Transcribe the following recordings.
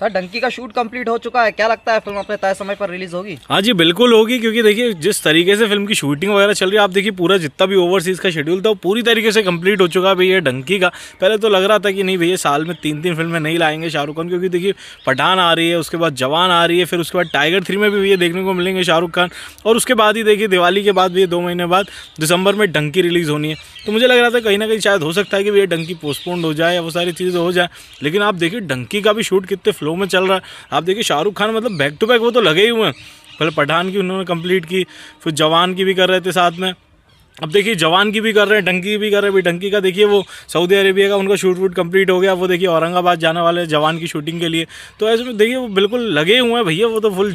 Sir Dunki का shoot complete हो चुका है, क्या लगता है फिल्म अपने तय समय पर रिलीज होगी? हाँ जी बिल्कुल होगी, क्योंकि देखिए जिस तरीके से फिल्म की शूटिंग वगैरह चल रही है, आप देखिए पूरा जितना भी ओवरसीज का शेड्यूल था वो पूरी तरीके से कंप्लीट हो चुका है भैया डंकी का। पहले तो लग रहा था कि नहीं भैया साल में 3-3 फिल्में नहीं लाएंगे शाहरुख खान, क्योंकि देखिए पठान आ रही है, उसके बाद जवान आ रही है, फिर उसके बाद टाइगर 3 में भी भैया देखने को मिलेंगे शाहरुख खान, और उसके बाद ही देखिए दिवाली के बाद भैया 2 महीने बाद दिसंबर में डंकी रिलीज़ होनी है। तो मुझे लग रहा था कहीं ना कहीं शायद हो सकता है कि भैया डंकी पोस्टपोन्ड हो जाए या वो सारी चीज़ें हो जाए, लेकिन आप देखिए डंकी का भी शूट कितने फ्लो में चल रहा है। आप देखिए शाहरुख खान मतलब बैक टू बैक वो तो लगे ही हुए हैं, पहले पठान की उन्होंने कंप्लीट की, फिर जवान की भी कर रहे थे साथ में, अब देखिए जवान की भी कर रहे हैं, डंकी की भी कर रहे हैं। अभी डंकी का देखिए वो सऊदी अरेबिया का उनका शूट वूट कंप्लीट हो गया, वो देखिए औरंगाबाद जाने वाले हैं जवान की शूटिंग के लिए। तो ऐसे में देखिए वो बिल्कुल लगे हुए हैं भैया, वो तो फुल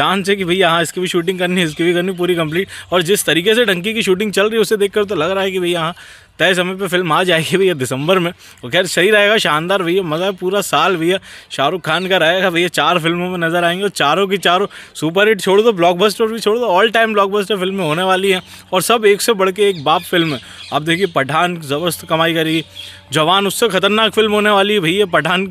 जान से कि भैया हाँ इसकी भी शूटिंग करनी है, इसकी भी करनी पूरी कंप्लीट। और जिस तरीके से डंकी की शूटिंग चल रही है उसे देखकर तो लग रहा है कि भैया हाँ तय समय पे फिल्म आ जाएगी भैया दिसंबर में। और खैर सही रहेगा, शानदार भैया मज़ा पूरा साल भैया शाहरुख खान का रहेगा भैया, 4 फिल्मों में नज़र आएंगे और चारों की चारों सुपरहिट छोड़ दो, ब्लॉकबस्टर भी छोड़ दो, ऑल टाइम ब्लॉकबस्टर फिल्में होने वाली हैं और सब एक से बढ़ के एक बाप फिल्म है। आप देखिए पठान ज़बरदस्त कमाई करेगी, जवान उससे खतरनाक फिल्म होने वाली है भैया। पठान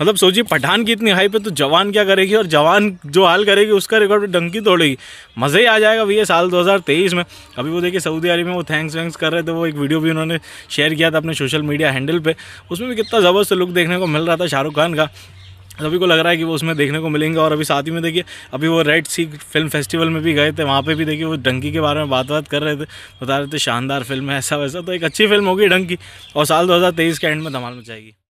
मतलब सोचिए पठान की इतनी हाइप है तो जवान क्या करेगी, और जवान जो हाल करेगी उसका रिकॉर्ड डंकी तोड़ेगी, मज़ा ही आ जाएगा भैया साल 2023 में। अभी वो देखिए सऊदी अरब में वो थैंक्स वैंक्स कर रहे थे, वो एक वीडियो भी उन्होंने शेयर किया था अपने सोशल मीडिया हैंडल पे, उसमें भी कितना ज़बरदस्त लुक देखने को मिल रहा था शाहरुख खान का, सभी को लग रहा है कि वो उसमें देखने को मिलेंगे। और अभी साथ ही में देखिए अभी वो रेड सी फिल्म फेस्टिवल में भी गए थे, वहाँ पे भी देखिए वो डंकी के बारे में बात कर रहे थे, बता रहे थे शानदार फिल्म है ऐसा वैसा, तो एक अच्छी फिल्म होगी डंकी और साल 2023 के एंड में धमाल मचाएगी।